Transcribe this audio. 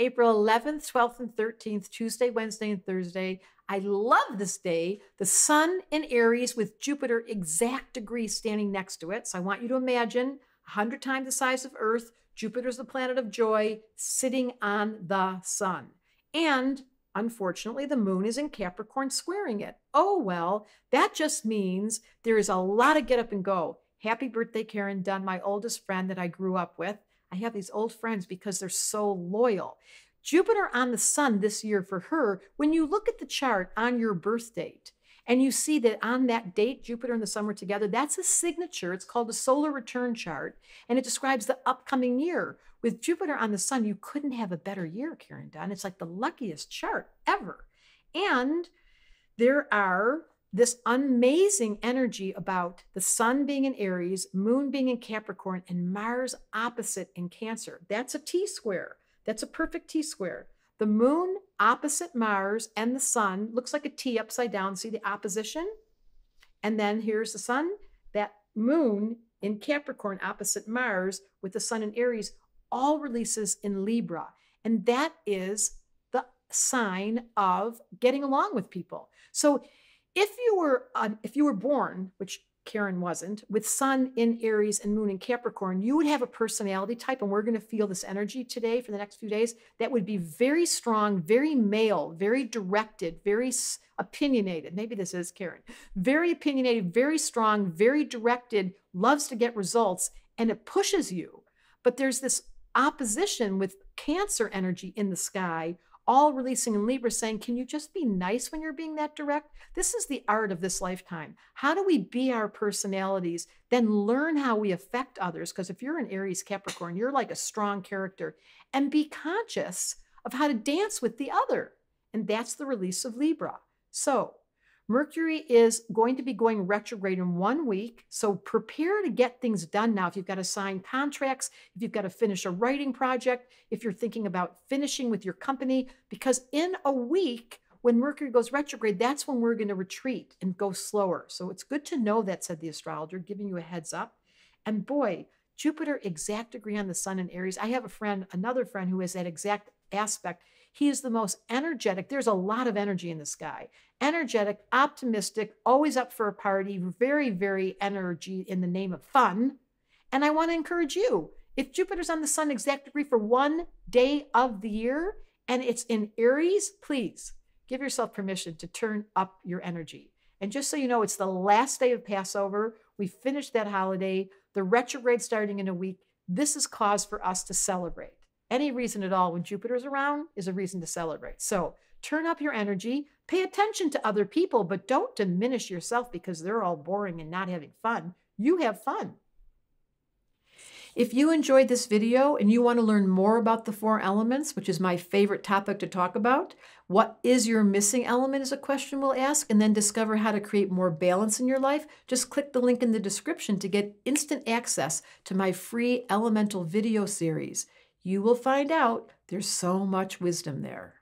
April 11th, 12th, and 13th, Tuesday, Wednesday, and Thursday. I love this day. The sun in Aries with Jupiter exact degree standing next to it. So I want you to imagine 100 times the size of Earth. Jupiter's the planet of joy sitting on the sun. And unfortunately, the moon is in Capricorn squaring it. Oh, well, that just means there is a lot of get up and go. Happy birthday, Karen Dunn, my oldest friend that I grew up with. I have these old friends because they're so loyal. Jupiter on the sun this year for her, when you look at the chart on your birth date and you see that on that date, Jupiter and the sun were together, that's a signature. It's called the solar return chart, and it describes the upcoming year. With Jupiter on the sun, you couldn't have a better year, Karen Dunn. It's like the luckiest chart ever. And there are this amazing energy about the sun being in Aries, moon being in Capricorn, and Mars opposite in Cancer. That's a T-square. That's a perfect T-square. The moon opposite Mars and the sun looks like a T upside down. See the opposition? And then here's the sun. That moon in Capricorn opposite Mars with the sun in Aries all releases in Libra. And that is the sign of getting along with people. So if you were born, which Karen wasn't, with sun in Aries and moon in Capricorn, you would have a personality type, and we're going to feel this energy today for the next few days, that would be very strong, very male, very directed, very opinionated. Maybe this is Karen. Very opinionated, very strong, very directed, loves to get results, and it pushes you. But there's this opposition with Cancer energy in the sky, all releasing in Libra, saying, can you just be nice when you're being that direct? This is the art of this lifetime. How do we be our personalities, then learn how we affect others? Because if you're an Aries Capricorn, you're like a strong character, and be conscious of how to dance with the other. And that's the release of Libra. So Mercury is going to be going retrograde in 1 week. So prepare to get things done now. If you've got to sign contracts, if you've got to finish a writing project, if you're thinking about finishing with your company, because in a week, when Mercury goes retrograde, that's when we're going to retreat and go slower. So it's good to know that, said the astrologer, giving you a heads up. And boy, Jupiter exact degree on the sun in Aries. I have a friend, another friend who has that exact aspect. He is the most energetic. There's a lot of energy in the sky. Energetic, optimistic, always up for a party, very, very energy in the name of fun. And I want to encourage you, if Jupiter's on the sun exact degree for 1 day of the year and it's in Aries, please give yourself permission to turn up your energy. And just so you know, it's the last day of Passover. We finished that holiday. The retrograde starting in a week. This is cause for us to celebrate. Any reason at all when Jupiter's around is a reason to celebrate. So turn up your energy, pay attention to other people, but don't diminish yourself because they're all boring and not having fun. You have fun. If you enjoyed this video and you want to learn more about the 4 elements, which is my favorite topic to talk about, what is your missing element is a question we'll ask, and then discover how to create more balance in your life, just click the link in the description to get instant access to my free elemental video series. You will find out there's so much wisdom there.